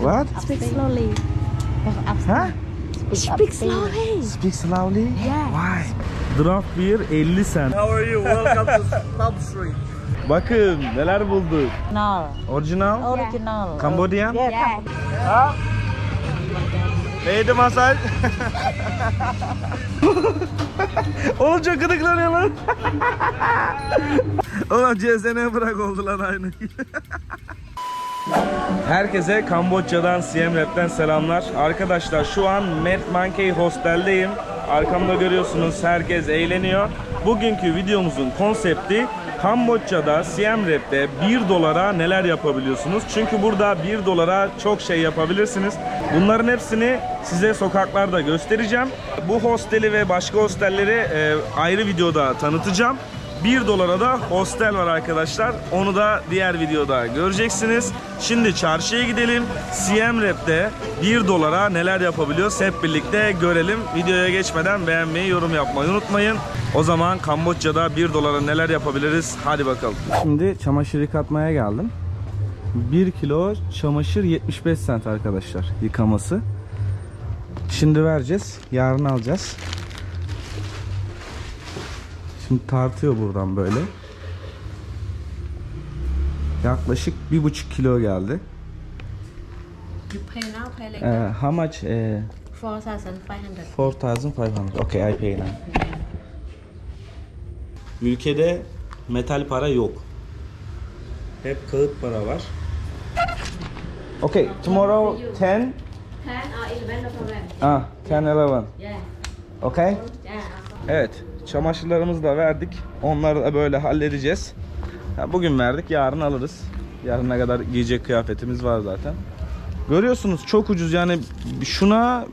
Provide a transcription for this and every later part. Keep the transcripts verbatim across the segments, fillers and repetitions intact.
What? Speak slowly. Huh? Speak slowly. Speak slowly? Yeah. Why? Draft beer elli sen. How are you? Welcome to Club Street. Bakın neler bulduk. No. Original? Original. Cambodia? Yeah. yeah. Ha? Neydi masaj? Oğlum çok gıdıklanıyor lan. Oğlum C S N'ye bırak oldu lan aynı. Herkese Kamboçya'dan, Siem Reap'ten selamlar. Arkadaşlar şu an Mad Monkey Hostel'deyim. Arkamda görüyorsunuz herkes eğleniyor. Bugünkü videomuzun konsepti Kamboçya'da, Siem Reap'te bir dolara neler yapabiliyorsunuz? Çünkü burada bir dolara çok şey yapabilirsiniz. Bunların hepsini size sokaklarda göstereceğim. Bu hosteli ve başka hostelleri ayrı videoda tanıtacağım. bir dolara da hostel var arkadaşlar. Onu da diğer videoda göreceksiniz. Şimdi çarşıya gidelim. Siem Reap'te bir dolara neler yapabiliyoruz hep birlikte görelim. Videoya geçmeden beğenmeyi, yorum yapmayı unutmayın. O zaman Kamboçya'da bir dolara neler yapabiliriz? Hadi bakalım. Şimdi çamaşır yıkatmaya geldim. bir kilo çamaşır yetmiş beş sent arkadaşlar yıkaması. Şimdi vereceğiz. Yarın alacağız. Şimdi tartıyor buradan böyle. Yaklaşık bir buçuk kilo geldi. Uh, how much? Uh, four thousand five hundred. Okay, I pay now. Ülkede metal para yok. Hep kağıt para var. Okay, tomorrow ten. Ah, ten eleven. Okay. Evet. Çamaşırlarımızı da verdik. Onları da böyle halledeceğiz. Bugün verdik, yarın alırız. Yarına kadar giyecek kıyafetimiz var zaten. Görüyorsunuz çok ucuz yani. Şuna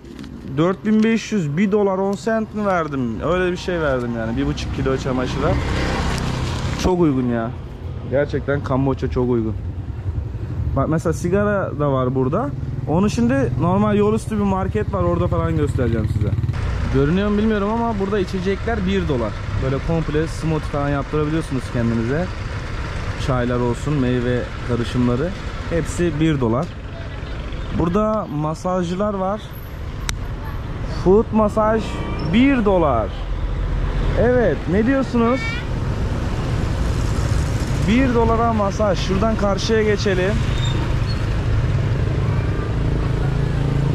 dört bin beş yüz, bir dolar on sent mi verdim? Öyle bir şey verdim yani. bir buçuk kilo çamaşıra. Çok uygun ya. Gerçekten Kamboçya çok uygun. Bak mesela sigara da var burada. Onu şimdi normal yol üstü bir market var. Orada falan göstereceğim size. Görünüyor mu bilmiyorum ama burada içecekler bir dolar. Böyle komple smoothie falan yaptırabiliyorsunuz kendinize. Çaylar olsun, meyve karışımları. Hepsi bir dolar. Burada masajcılar var. Foot masaj bir dolar. Evet, ne diyorsunuz? bir dolara masaj. Şuradan karşıya geçelim.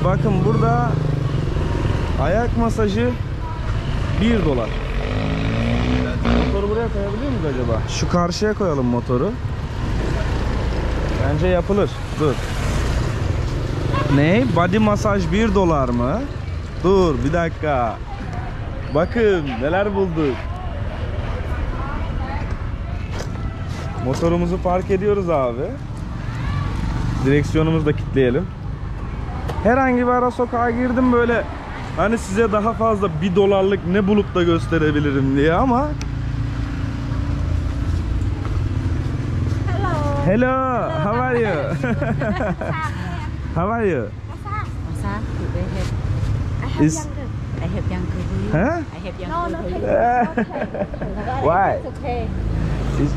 Bakın burada ayak masajı bir dolar. Motoru buraya koyabiliyor muyuz acaba? Şu karşıya koyalım motoru. Bence yapılır. Dur. Ne? Body masaj bir dolar mı? Dur bir dakika. Bakın neler bulduk. Motorumuzu park ediyoruz abi. Direksiyonumuzu da kilitleyelim. Herhangi bir ara sokağa girdim böyle. Hani size daha fazla bir dolarlık ne bulup da gösterebilirim diye ama. Hello. Hello. How are you? How are you? Is... I have young girl. Huh? I have young girl. No, no. Why? It's okay. Is...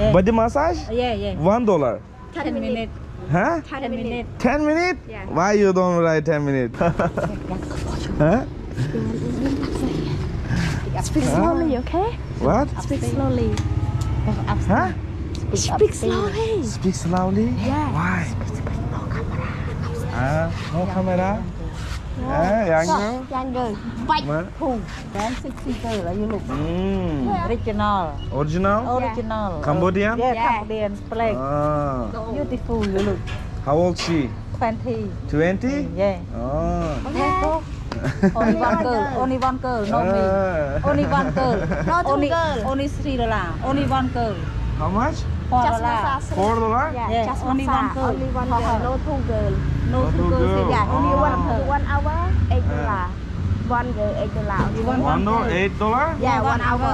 Yeah. Body massage? Yeah, yeah. One dollar. Ten minutes. Huh? Ten minutes. Ten minutes? Yeah. Why you don't write ten minutes? Huh? Speak slowly, okay? What? Speak slowly. Huh? Speak slowly. Speak slowly? Yeah. Why? No camera. Ah, no camera? Yeah, younger. Younger. White. Cool. Then sixty girl, you look. Original. Original? Original. Cambodian? Yeah, Cambodian. Black. Beautiful, you look. How old she? Twenty. Twenty? Yeah. Oh. Only one girl, only one girl, not me. Only one girl, not two only, girl. Only three dollar, only one girl. How much? Four dollar. Four dollar? Yeah, yeah. Just only one girl. Only one girl, no two girl. No two girls. Yeah, only one girl. One hour, eight dollar. One girl, eight dollar. One, one dollar, eight dollar? Yeah, one, one hour.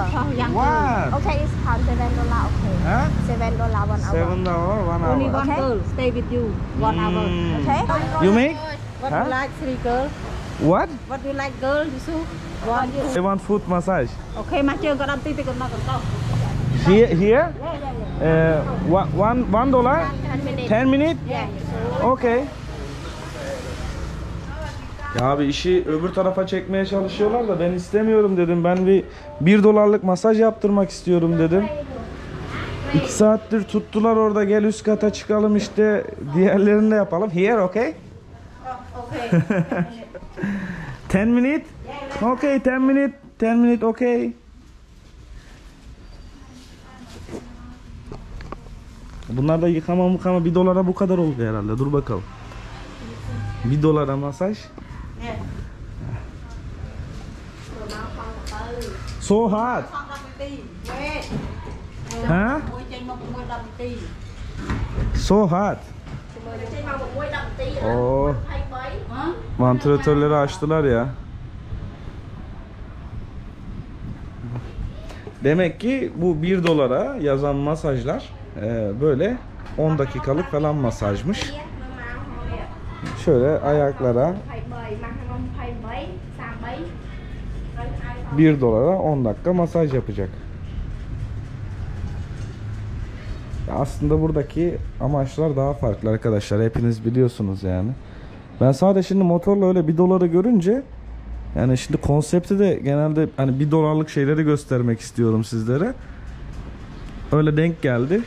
What? Okay, it's time seven dollar. Okay. Huh? Seven dollar one hour. Seven dollar one hour. Only one girl. Stay with you. One hour. Okay. You make? What you like? Three girls. What? What do you like, girl? You so want you? I want foot massage. Okay, my girl, got to take a massage. Here, here. Yeah, yeah, yeah. Uh, one, one dollar. Ten minutes. Ten minutes. Yeah. Okay. Ya abi işi öbür tarafa çekmeye çalışıyorlar da ben istemiyorum dedim. Ben bir bir dolarlık masaj yaptırmak istiyorum dedim. iki saattir tuttular orada, gel üst kata çıkalım işte, diğerlerini de yapalım. Here okay? Okay. ten minute? Okay, ten minute. ten minute okay. Bunlar da yıkama mıkama bir dolara bu kadar oldu herhalde. Dur bakalım. bir dolara masaj. Yeah. So hard. Huh? So hard. Oo. Vantilatörleri açtılar ya. Demek ki bu bir dolara yazan masajlar e, böyle on dakikalık falan masajmış. Şöyle ayaklara bir dolara on dakika masaj yapacak. Aslında buradaki amaçlar daha farklı arkadaşlar. Hepiniz biliyorsunuz yani. Ben sadece şimdi motorla öyle bir doları görünce, yani şimdi konsepti de genelde hani bir dolarlık şeyleri göstermek istiyorum sizlere. Öyle denk geldi.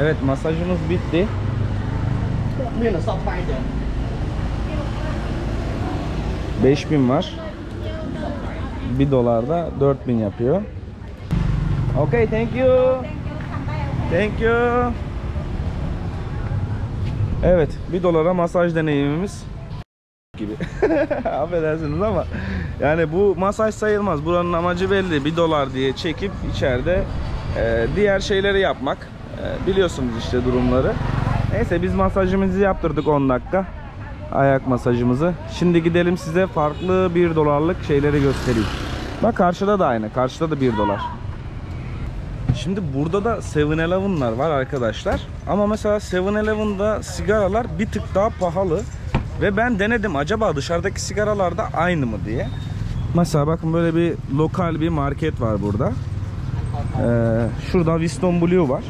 Evet, masajımız bitti. beş bin var. bir dolarda dört bin yapıyor. Okay, thank you. Thank you. Evet, bir dolara masaj deneyimimiz gibi. Affedersiniz ama yani bu masaj sayılmaz. Buranın amacı belli. bir dolar diye çekip içeride e, diğer şeyleri yapmak. E, biliyorsunuz işte durumları. Neyse biz masajımızı yaptırdık on dakika. Ayak masajımızı. Şimdi gidelim size farklı bir dolarlık şeyleri göstereyim. Bak karşıda da aynı. Karşıda da bir dolar. Şimdi burada da seven eleven'lar var arkadaşlar. Ama mesela seven eleven'da sigaralar bir tık daha pahalı. Ve ben denedim acaba dışarıdaki sigaralar da aynı mı diye. Mesela bakın böyle bir lokal bir market var burada. Ee, şurada Winston Blue var.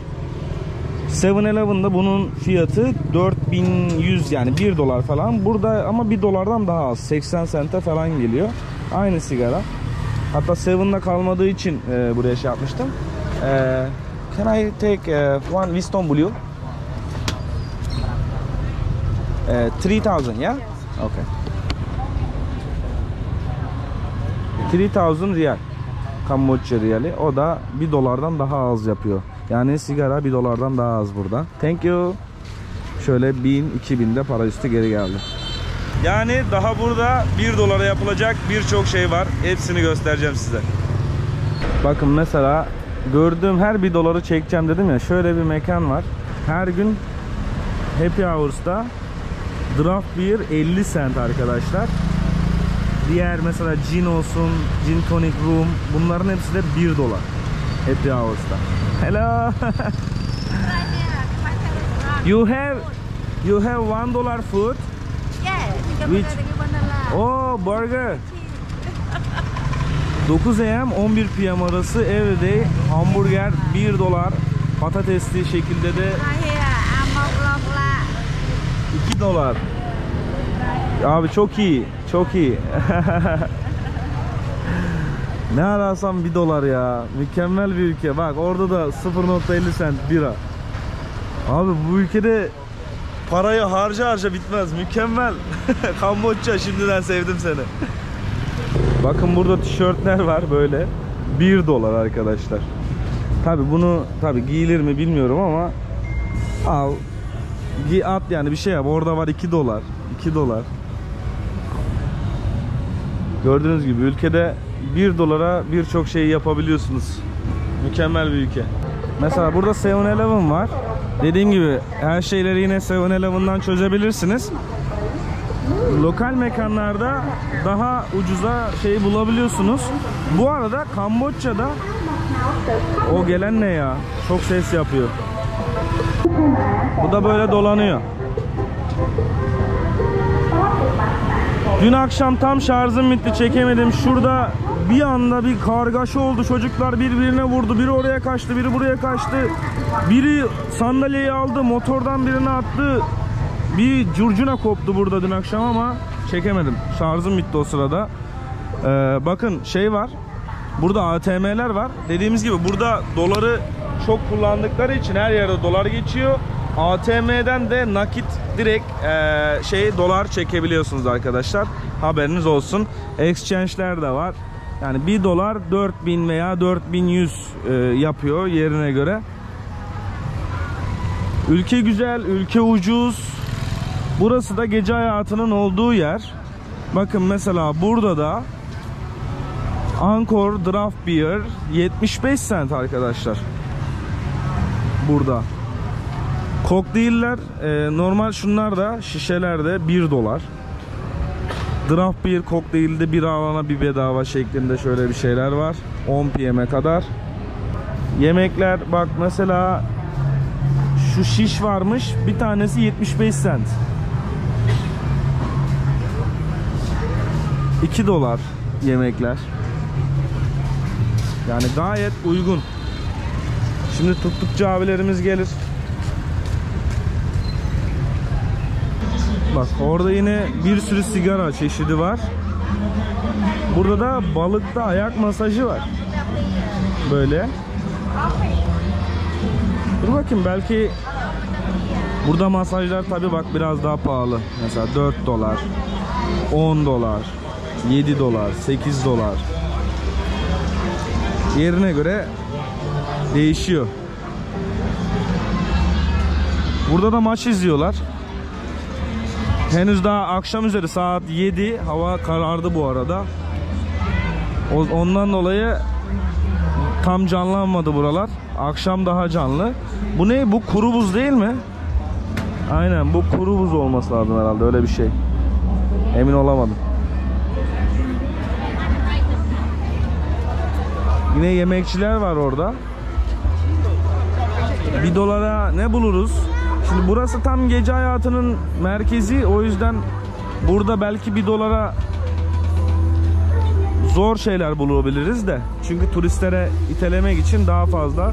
seven eleven'da bunun fiyatı dört bin yüz, yani bir dolar falan. Burada ama bir dolardan daha az. seksen sente falan geliyor. Aynı sigara. Hatta seven'da kalmadığı için e, buraya şey yapmıştım. E, can I take uh, one Winston Blue? E, three thousand, yeah? Okay. three thousand riyal. Kamboçya riyali. O da bir dolardan daha az yapıyor. Yani sigara bir dolardan daha az burada. Thank you. Şöyle bin iki bin de para üstü geri geldi. Yani daha burada bir dolara yapılacak birçok şey var. Hepsini göstereceğim size. Bakın mesela gördüğüm her bir doları çekeceğim dedim ya. Şöyle bir mekan var. Her gün Happy Hours'ta Draft Beer elli sent arkadaşlar. Diğer mesela Gin olsun, Gin Tonic Room, bunların hepsi de bir dolar. Happy Hours'ta. Hello. You have you have one dollar food? Yeah. Which? Oh, burger. dokuz A M on bir P M arası everyday hamburger bir dolar, patatesli şekilde de iki dolar. Abi çok iyi, çok iyi. Ne arasam bir dolar ya. Mükemmel bir ülke. Bak orada da sıfır nokta elli sent bira. Abi bu ülkede parayı harca harca bitmez. Mükemmel. Kamboçya, şimdiden sevdim seni. Bakın burada tişörtler var böyle. bir dolar arkadaşlar. Tabi bunu tabi giyilir mi bilmiyorum ama al. Giy at yani, bir şey yap. Orada var iki dolar. iki dolar. Gördüğünüz gibi ülkede bir dolara birçok şey yapabiliyorsunuz. Mükemmel bir ülke. Mesela burada seven eleven var. Dediğim gibi her şeyleri yine seven eleven'dan çözebilirsiniz. Lokal mekanlarda daha ucuza şeyi bulabiliyorsunuz. Bu arada Kamboçya'da o gelen ne ya? Çok ses yapıyor. Bu da böyle dolanıyor. Dün akşam tam şarjım bitti, çekemedim. Şurada bir anda bir kargaşa oldu. Çocuklar birbirine vurdu. Biri oraya kaçtı, biri buraya kaçtı. Biri sandalyeyi aldı, motordan birini attı. Bir curcuna koptu burada dün akşam ama çekemedim. Şarjım bitti o sırada. Ee, bakın şey var. Burada A T M'ler var. Dediğimiz gibi burada doları çok kullandıkları için her yerde dolar geçiyor. A T M'den de nakit direkt e, şey dolar çekebiliyorsunuz arkadaşlar. Haberiniz olsun. Exchange'ler de var. Yani bir dolar dört bin veya dört bin yüz e, yapıyor yerine göre. Ülke güzel, ülke ucuz. Burası da gece hayatının olduğu yer. Bakın mesela burada da Angkor Draft Beer yetmiş beş sent arkadaşlar. Burada. Kokteyller e, normal şunlar da şişelerde bir dolar. Draft Beer kokteylde bir alana bir bedava şeklinde şöyle bir şeyler var. on P M'e kadar. Yemekler bak mesela şu şiş varmış. Bir tanesi yetmiş beş sent. iki dolar yemekler. Yani gayet uygun. Şimdi tuttukça abilerimiz gelir. Bak orada yine bir sürü sigara çeşidi var. Burada da balıkta ayak masajı var. Böyle. Dur bakayım belki burada masajlar tabi bak biraz daha pahalı. Mesela dört dolar, on dolar, yedi dolar, sekiz dolar. Yerine göre değişiyor. Burada da maç izliyorlar. Henüz daha akşam üzeri saat yedi. Hava karardı bu arada. Ondan dolayı tam canlanmadı buralar. Akşam daha canlı. Bu ne? Bu kuru buz değil mi? Aynen bu kuru buz olması lazım herhalde. Öyle bir şey. Emin olamadım. Yine yemekçiler var orada. Bir dolara ne buluruz? Şimdi burası tam gece hayatının merkezi. O yüzden burada belki bir dolara zor şeyler bulabiliriz de. Çünkü turistlere itelemek için daha fazla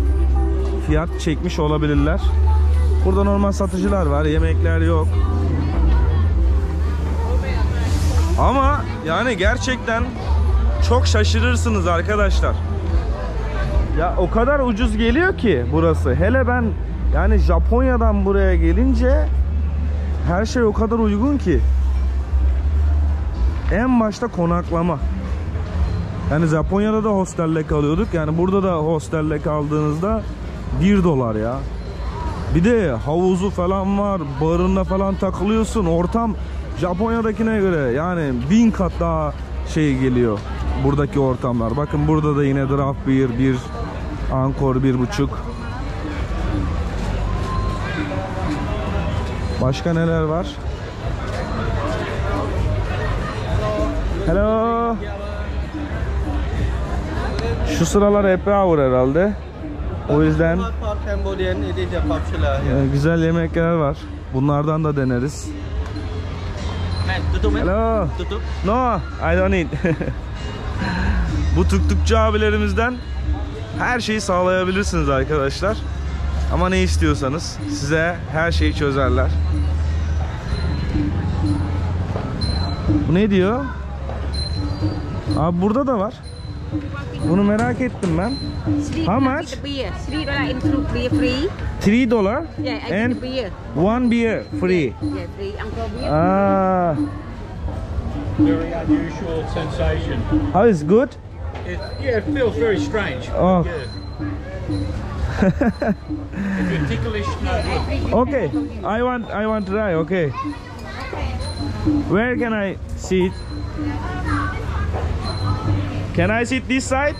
fiyat çekmiş olabilirler. Burada normal satıcılar var. Yemekler yok. Ama yani gerçekten çok şaşırırsınız arkadaşlar. Ya o kadar ucuz geliyor ki burası. Hele ben yani Japonya'dan buraya gelince her şey o kadar uygun ki. En başta konaklama. Yani Japonya'da da hostelle kalıyorduk. Yani burada da hostelle kaldığınızda bir dolar ya. Bir de havuzu falan var. Barında falan takılıyorsun. Ortam Japonya'dakine göre yani bin kat daha şey geliyor. Buradaki ortamlar. Bakın burada da yine draft beer bir, Angkor bir buçuk. Başka neler var? Hello. Şu sıralar Happy Hour herhalde. O yüzden güzel yemekler var. Bunlardan da deneriz. Hello. No, I don't eat. Bu tuk tukçu abilerimizden her şeyi sağlayabilirsiniz arkadaşlar. Ama ne istiyorsanız size her şeyi çözerler. Bu ne diyor? Abi burada da var. Bunu merak ettim ben. How much? three dollars and one beer free. Ah. Very unusual sensation. How is good? It, yeah, it feels very strange. Oh. Yeah. If you're ticklish, no. Okay, I want, I want to try. Okay. Where can I sit? Can I sit this side?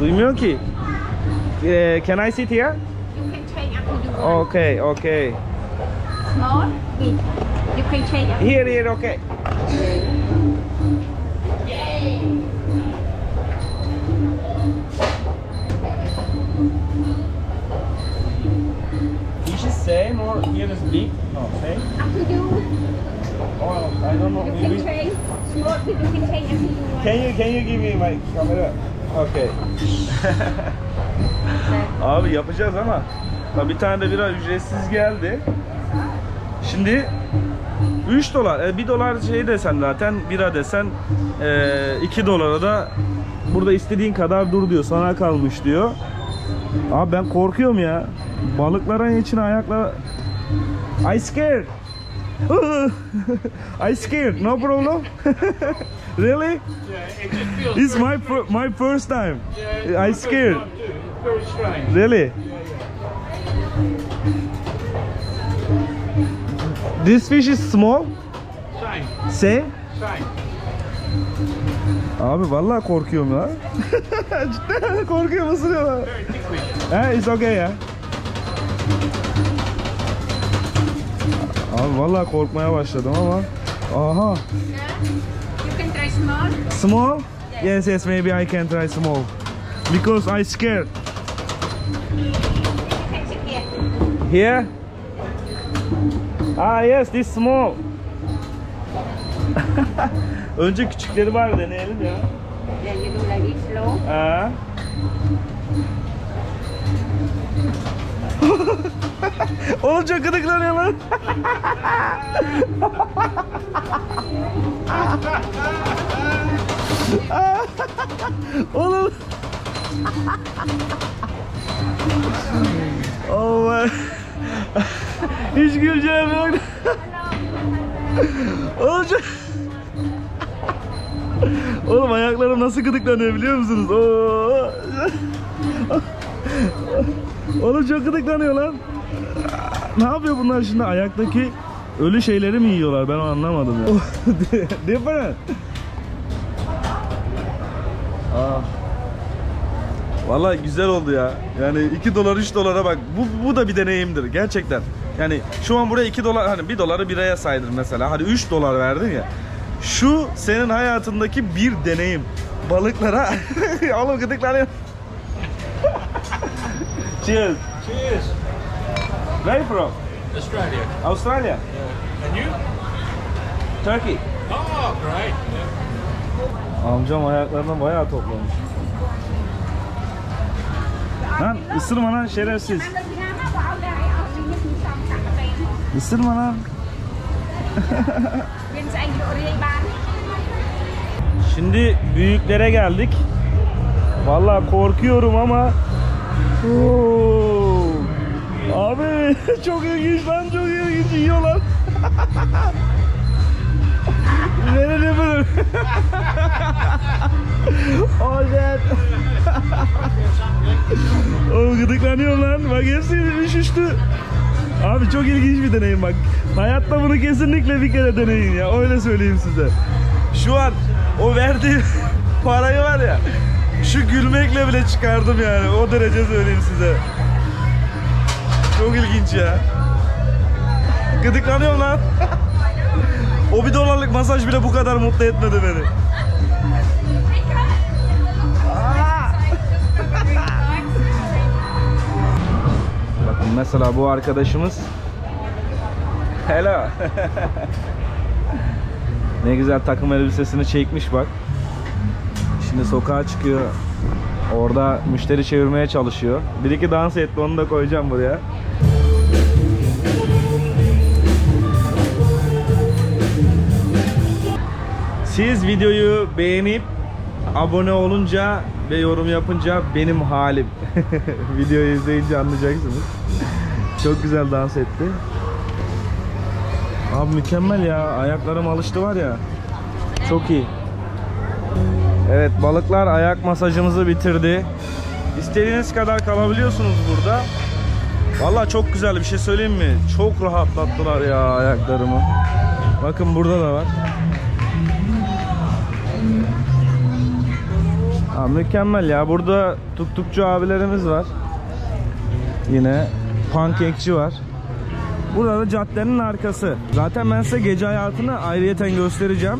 Duymuyor ki. Uh, can I sit here? You can change after you want. Okay, okay. Small, big. You can change after. Here, here, okay. Is it same or here is big? No, same. After you. Oh, I don't know. You can change. What you can change everything you want. Can you can you give me my camera? Okay. Abi yapacağız ama. Bir tane de biraz ücretsiz geldi. Şimdi üç dolar, bir dolar şey desen zaten, bira desen iki dolara da burada istediğin kadar dur diyor, sana kalmış diyor. Abi ben korkuyorum ya. Balıkların içine ayakla... I scared. I scared. No problem. Really? It's my my first time. I scared. Really? This fish is small. Same. Same. Same. Abi vallahi korkuyorum ya. Cidden korkuyor musun ya? Very thick fish. He, it's okay ya. Abi vallahi korkmaya başladım ama. Aha. You can try small. Small? Yes. Yes, yes, maybe I can try small. Because I scared. Here? Ah yes, this small. Önce küçükleri var, deneyelim ya. Yeah, you do like this slow. Aa. Oğlum çok gıdıklanıyor lan. Oğlum. Oh my. Hiç güleceğim yok. Oğlum, oğlum ayaklarım nasıl gıdıklanıyor biliyor musunuz? Oo. Oğlum çok gıdıklanıyor lan. Ne yapıyor bunlar şimdi? Ayaktaki ölü şeyleri mi yiyorlar? Ben anlamadım ya. Different. Ah. Vallahi güzel oldu ya. Yani iki dolar üç dolara bak. Bu, bu da bir deneyimdir gerçekten. Yani şu an buraya iki dolar, hani bir doları biraya saydır mesela. Hadi üç dolar verdin ya. Şu senin hayatındaki bir deneyim. Balıklara oğlum gıdıklanıyor. Cheers. Cheers. Where you from? Australia. Australia? Yeah. And you? Turkey. Oh, great. Yeah. Amcam ayaklarından bayağı toplamış. Lan ısırma lan şerefsiz. Isırma lan. Şimdi büyüklere geldik. Vallahi korkuyorum ama. Oo. Abi çok ilginç lan, çok ilginç yiyorlar. Nereye ne böyle? Oğlan. Oğlum gıdıklanıyor lan. Bak hepsi üşüştü. Abi çok ilginç bir deneyim bak. Hayatta bunu kesinlikle bir kere deneyin ya. Öyle söyleyeyim size. Şu an o verdiği parayı var ya. Şu gülmekle bile çıkardım yani. O derece söyleyeyim size. Çok ilginç ya. Gıdıklanıyorum lan. O bir dolarlık masaj bile bu kadar mutlu etmedi beni. Bakın mesela bu arkadaşımız. Hello. Ne güzel takım elbisesini çekmiş bak. Şimdi sokağa çıkıyor. Orada müşteri çevirmeye çalışıyor. Bir iki dans etti, onu da koyacağım buraya. Siz videoyu beğenip abone olunca ve yorum yapınca benim halim. Videoyu izleyince anlayacaksınız. Çok güzel dans etti. Abi mükemmel ya. Ayaklarım alıştı var ya. Çok iyi. Evet, balıklar ayak masajımızı bitirdi. İstediğiniz kadar kalabiliyorsunuz burada. Vallahi çok güzel, bir şey söyleyeyim mi? Çok rahatlattılar ya ayaklarımı. Bakın burada da var. Aa, mükemmel ya. Burada tuktukçu abilerimiz var. Yine pankekçi var. Burada da caddenin arkası. Zaten ben size gece hayatını ayrıyeten göstereceğim.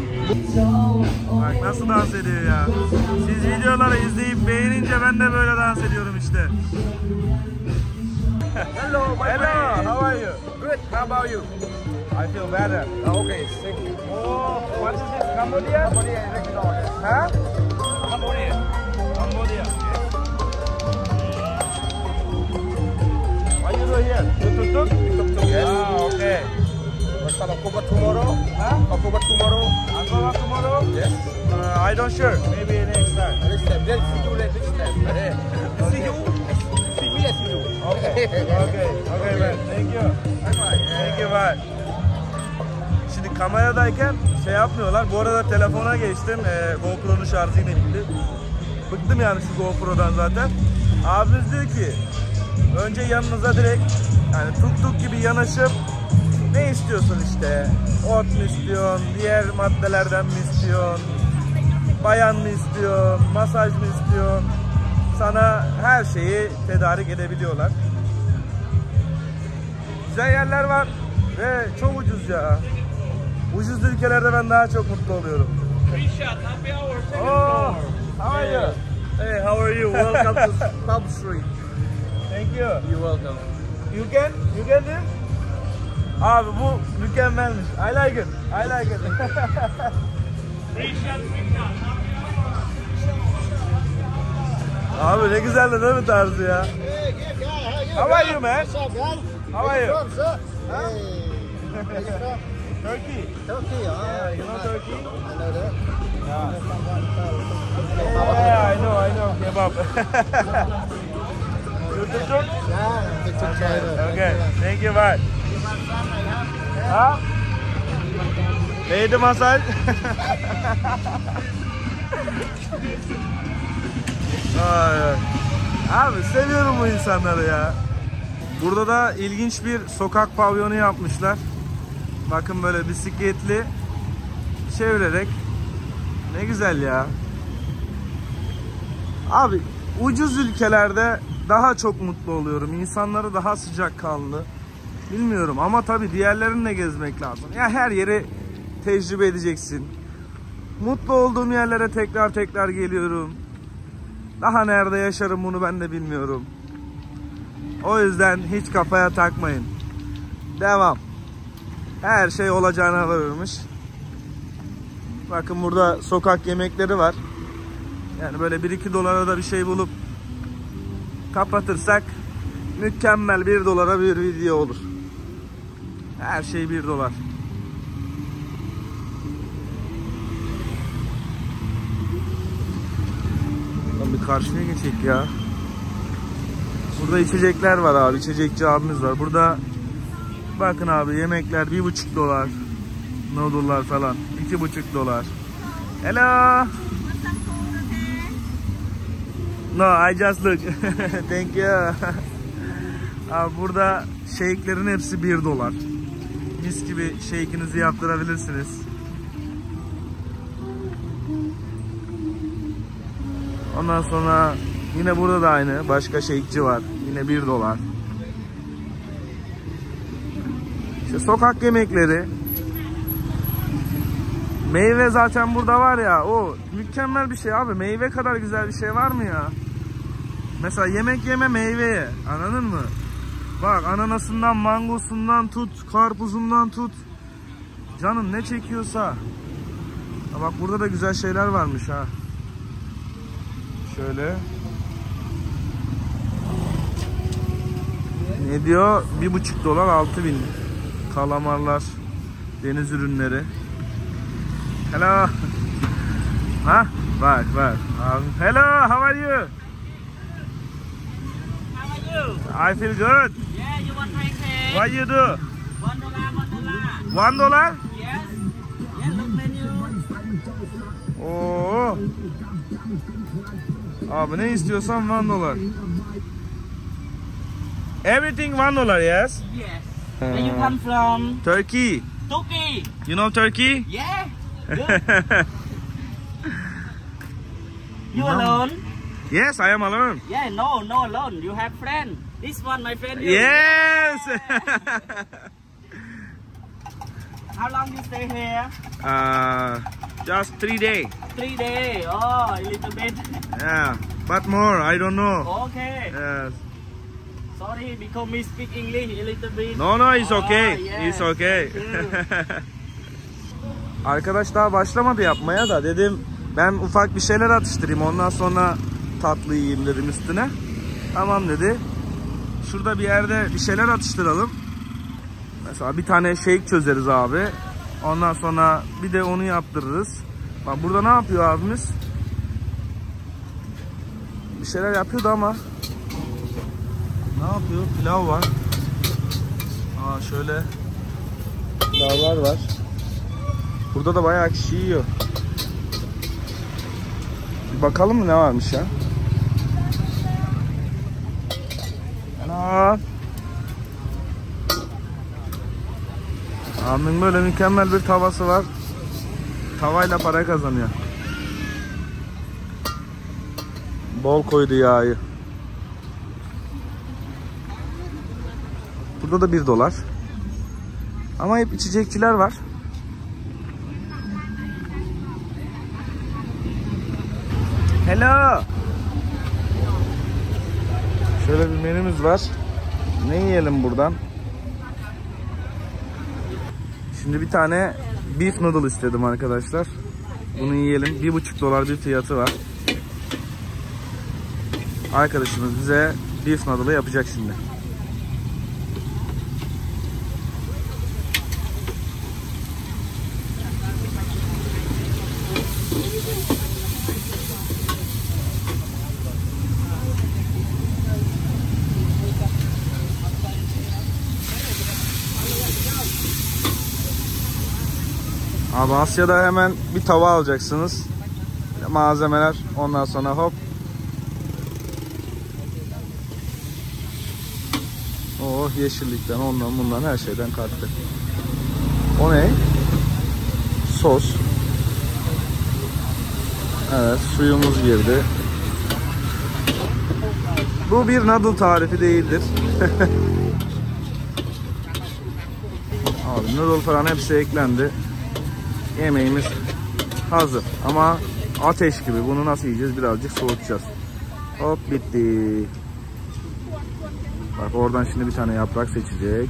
Bak nasıl dans ediyor ya. Siz videoları izleyip beğenince ben de böyle dans ediyorum işte. Hello, hello. How are you? Good. How about you? I feel better. Okay, sick. Oh, what is it? Cambodia? Cambodia, electric dog. Huh? Cambodia. Cambodia. Why you do here? You tuk-tuk? Tuk-tuk, yes. Ah, okay. What's up, October tomorrow? Huh? October tomorrow? October tomorrow? Yes. Uh, I don't sure. Maybe next time. Next time. Then see you next time. See you? See me, I see you. Okay. Okay. Okay, man. Thank you. Bye bye. Thank you, bye. Şimdi kameradayken şey yapmıyorlar. Bu arada telefona geçtim. Ee, GoPro'nun şarjı yine bitti. Bıktım yani şu GoPro'dan zaten. Abimiz diyor ki önce yanınıza direkt yani tuk tuk gibi yanaşıp ne istiyorsun işte? Ot mu istiyorsun? Diğer maddelerden mi istiyorsun? Bayan mı istiyorsun? Masaj mı istiyorsun? Sana her şeyi tedarik edebiliyorlar. Güzel yerler var ve çok ucuz ya. Ucuz ülkelerde ben daha çok mutlu oluyorum. Rişat, Happy Hours. Oh, how are you? Hey, how are you? Welcome to Pub Street. Thank you. You're welcome. You can, you can do? Abi bu mükemmelmiş. I like it. I like it. Rişat, abi ne güzeldi değil mi tarzı ya? How are you man? How are you? Turkey. Turkey, oh, yeah, you know Turkey? I know that. Yeah, yeah I know, I know. Kebab. You took it? Yeah, I took it. Okay, thank you, bye. Huh? Lady massage? Abi seviyorum bu insanları ya. Burada da ilginç bir sokak pavyonu yapmışlar. Bakın böyle bisikletli çevirerek. Ne güzel ya. Abi ucuz ülkelerde daha çok mutlu oluyorum. İnsanları daha sıcakkanlı. Bilmiyorum ama tabii diğerlerini de gezmek lazım. Ya her yeri tecrübe edeceksin. Mutlu olduğum yerlere tekrar tekrar geliyorum. Daha nerede yaşarım bunu ben de bilmiyorum. O yüzden hiç kafaya takmayın. Devam. Her şey olacağına varırmış. Bakın burada sokak yemekleri var. Yani böyle bir iki dolara da bir şey bulup kapatırsak mükemmel bir dolara bir video olur. Her şey bir dolar. Bir karşıya geçecek ya. Burada içecekler var abi. İçecekçi abimiz var. Burada bakın abi yemekler bir buçuk dolar, noodle'lar falan iki buçuk dolar. Hello. No, I just look. Thank you. Abi burada shake'lerin hepsi bir dolar. Mis gibi shake'inizi yaptırabilirsiniz. Ondan sonra yine burada da aynı başka shake'ci var. Yine bir dolar. Sokak yemekleri, meyve zaten burada var ya, o mükemmel bir şey abi. Meyve kadar güzel bir şey var mı ya? Mesela yemek yeme meyveye, anladın mı? Bak ananasından, mangosundan tut, karpuzundan tut, canın ne çekiyorsa. Ha bak burada da güzel şeyler varmış ha. Şöyle. Ne diyor? Bir buçuk dolar altı bin. Kalamarlar, deniz ürünleri. Hello. Ha? Bak bak. Hello, how are you? How are you? I feel good. Yeah, you want Thai cake? What you do? One dollar, one dollar. One dollar? Yes. Yeah, look menu. Oo. Abi ne istiyorsan one dollar. Everything one dollar, yes? Yes. Where you come from? Turkey. Turkey. You know Turkey? Yeah. You alone? Yes, I am alone. Yeah, no, no alone. You have friend. This one, my friend. Here. Yes. How long you stay here? Uh, just three days. Three days. Oh, a little bit. Yeah, but more. I don't know. Okay. Yes. Sorry, because me speak English a little bit. No, no, it's okay. Oh, yes. It's okay. Arkadaş daha başlamadı yapmaya da dedim ben ufak bir şeyler atıştırayım, ondan sonra tatlı yiyeyim dedim üstüne. Tamam dedi. Şurada bir yerde bir şeyler atıştıralım. Mesela bir tane shake çözeriz abi. Ondan sonra bir de onu yaptırırız. Bak burada ne yapıyor abimiz? Bir şeyler yapıyordu ama ne yapıyor? Pilav var. Aa şöyle pilavlar var. Burada da bayağı kişi yiyor. Bir bakalım mı ne varmış ya? Ana! Abimin böyle mükemmel bir tavası var. Tavayla para kazanıyor. Bol koydu yağı. Burada da bir dolar. Ama hep içecekçiler var. Hello. Şöyle bir menümüz var. Ne yiyelim buradan? Şimdi bir tane beef noodle istedim arkadaşlar. Bunu yiyelim. Bir buçuk dolar bir fiyatı var. Arkadaşımız bize beef noodle yapacak şimdi. Abi Asya'da hemen bir tava alacaksınız. Malzemeler, ondan sonra hop. Oh yeşillikten, ondan bundan her şeyden kattı. O ne? Sos. Evet, suyumuz girdi. Bu bir noodle tarifi değildir. Abi noodle falan hepsi eklendi. Yemeğimiz hazır ama ateş gibi, bunu nasıl yiyeceğiz, birazcık soğutacağız. Hop bitti. Bak oradan şimdi bir tane yaprak seçecek.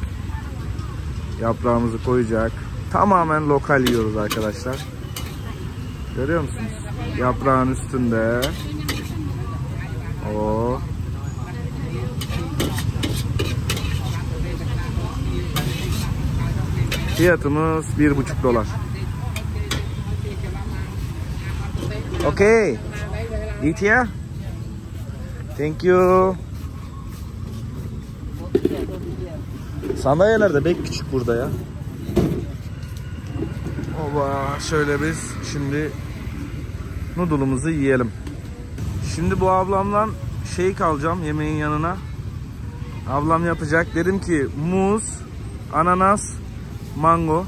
Yaprağımızı koyacak. Tamamen lokal yiyoruz arkadaşlar. Görüyor musunuz? Yaprağın üstünde. Oo. Fiyatımız bir buçuk dolar. Okay, eat here. Thank you. Sandalyeler de pek küçük burada ya. Oba, şöyle biz şimdi noodle'umuzu yiyelim. Şimdi bu ablamdan şey alacağım yemeğin yanına. Ablam yapacak. Dedim ki muz, ananas, mango.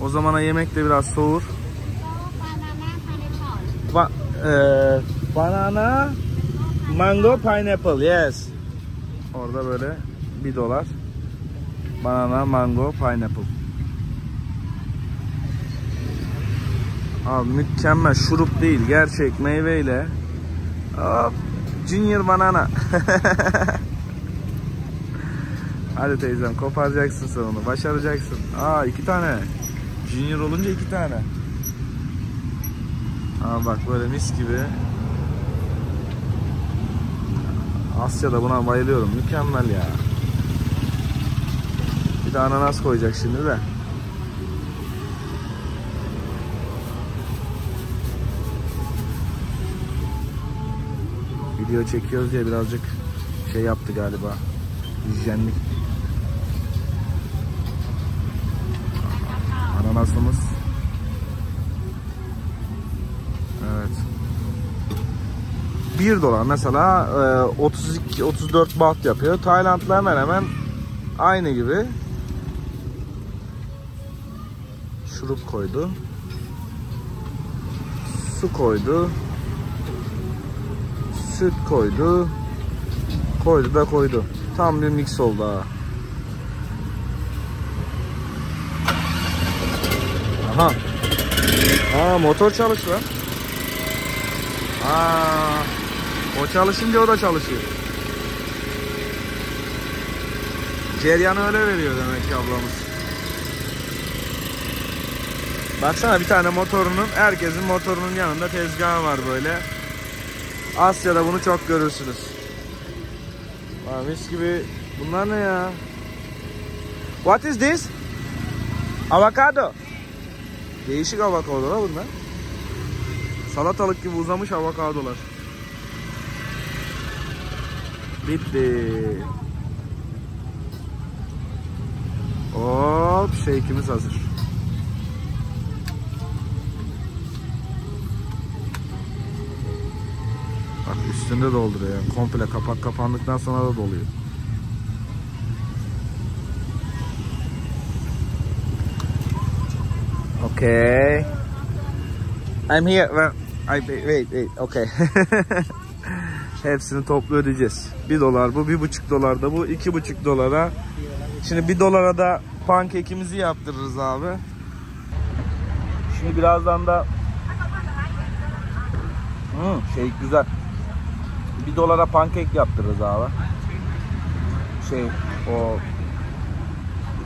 O zamana yemek de biraz soğur. Ba e banana, mango, pineapple, yes. Orada böyle bir dolar. Banana, mango, pineapple. Abi mükemmel, şurup değil, gerçek meyveyle. Hop, junior banana. Hadi teyzem, koparacaksın sen onu, başaracaksın. Aa iki tane. Junior olunca iki tane. Aa bak böyle mis gibi. Asya'da buna bayılıyorum. Mükemmel ya. Bir de ananas koyacak şimdi de. Video çekiyoruz diye birazcık şey yaptı galiba. Hijyenlik. Ananasımız. Evet. bir dolar mesela otuz iki otuz dört baht yapıyor. Tayland'la hemen hemen aynı gibi. Şurup koydu. Su koydu. Süt koydu. Koydu da koydu. Tam bir mix oldu ha. Aha. Aa motor çalışıyor. Aa. O çalışınca o da çalışıyor. Ceryanı öyle veriyor demek ki ablamız. Baksana, bir tane motorunun, herkesin motorunun yanında tezgahı var böyle. Asya'da bunu çok görürsünüz. Vay, mis gibi. Bunlar ne ya? What is this? Avokado. Değişik avokadolar bunlar. Salatalık gibi uzamış avokadolar. Bitti. Hop, shake'imiz hazır. Bak, üstünde dolduruyor. Komple kapak kapandıktan sonra da doluyor. Okay. I'm here. Well, I wait, wait. Okay. Hepsini toplu ödeyeceğiz. bir dolar bu, bir buçuk dolar da bu, iki buçuk dolara. Şimdi bir dolara da pankekimizi yaptırırız abi. Şimdi birazdan da hmm, şey güzel. bir dolara pankek yaptırırız abi. Şey o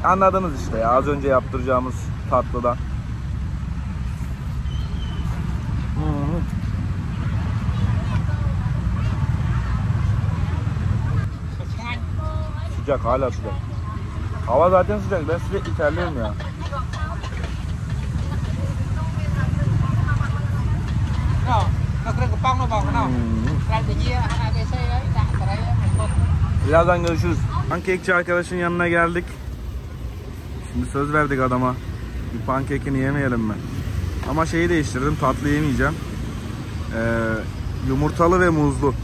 anladınız işte ya, az önce yaptıracağımız tatlıdan. Sıcak, hala sıcak. Hava zaten sıcak. Ben sürekli terliyorum ya. Birazdan görüşürüz. Pankekçi arkadaşın yanına geldik. Şimdi söz verdik adama. Bir pankekini yemeyelim mi? Ama şeyi değiştirdim. Tatlı yemeyeceğim. Ee, yumurtalı ve muzlu.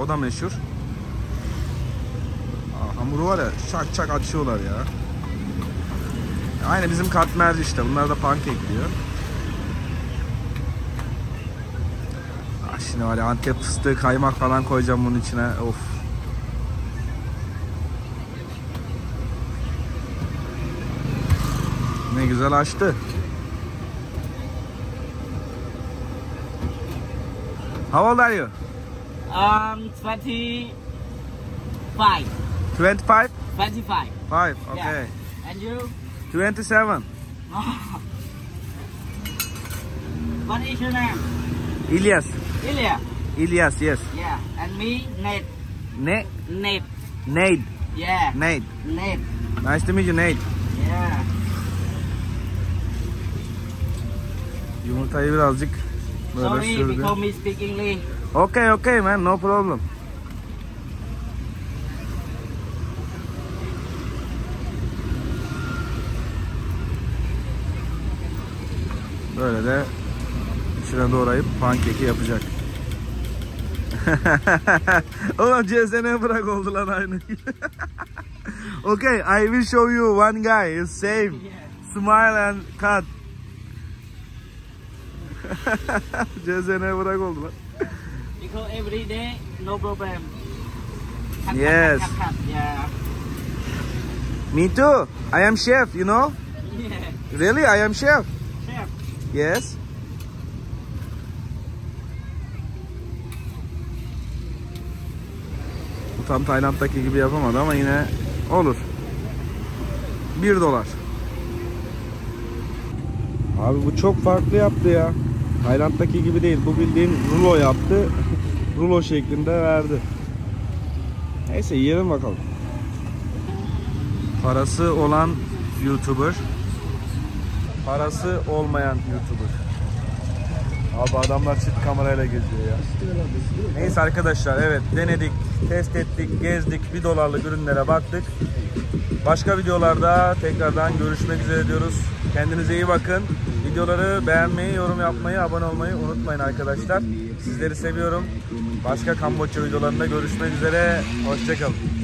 O da meşhur. Hamuru var ya, çak çak atışıyorlar ya. Aynı bizim katmerci işte. Bunlar da pankek diyor. Ah, şimdi var ya, Antep fıstığı, kaymak falan koyacağım bunun içine. Of. Ne güzel açtı. How old are you? Um, twenty-five. twenty-five? twenty-five. five, okay. Yeah. And you? twenty-seven. What is your name? Ilyas. Ilyas? Ilyas, yes. Yeah. And me, Nate. Nate? Nate. Nate. Yeah. Nate. Nate. Nice to meet you, Nate. Yeah. Yumurtayı birazcık böyle sorry, sürdüm. Because me speak English. Okay, okay man, no problem. Böyle de içine doğrayıp pankeki yapacak. Oğlum C S N'ye bırak oldu lan aynı. Okay, I will show you one guy. It's same. Smile and cut. C S N'ye bırak oldu lan. Because every day no problem. Cut, yes. Cut, cut, cut. Yeah. Me too. I am chef, you know? Yeah. Really, I am chef. Yes. Bu tam Tayland'daki gibi yapamadı ama yine olur. bir dolar. Abi bu çok farklı yaptı ya. Tayland'daki gibi değil. Bu bildiğin rulo yaptı. Rulo şeklinde verdi. Neyse, yiyelim bakalım. Parası olan YouTuber. Parası olmayan YouTuber. Abi adamlar çift kamerayla geziyor ya. Neyse arkadaşlar, evet, denedik, test ettik, gezdik, bir dolarlık ürünlere baktık. Başka videolarda tekrardan görüşmek üzere diyoruz. Kendinize iyi bakın. Videoları beğenmeyi, yorum yapmayı, abone olmayı unutmayın arkadaşlar. Sizleri seviyorum. Başka Kamboçya videolarında görüşmek üzere. Hoşçakalın.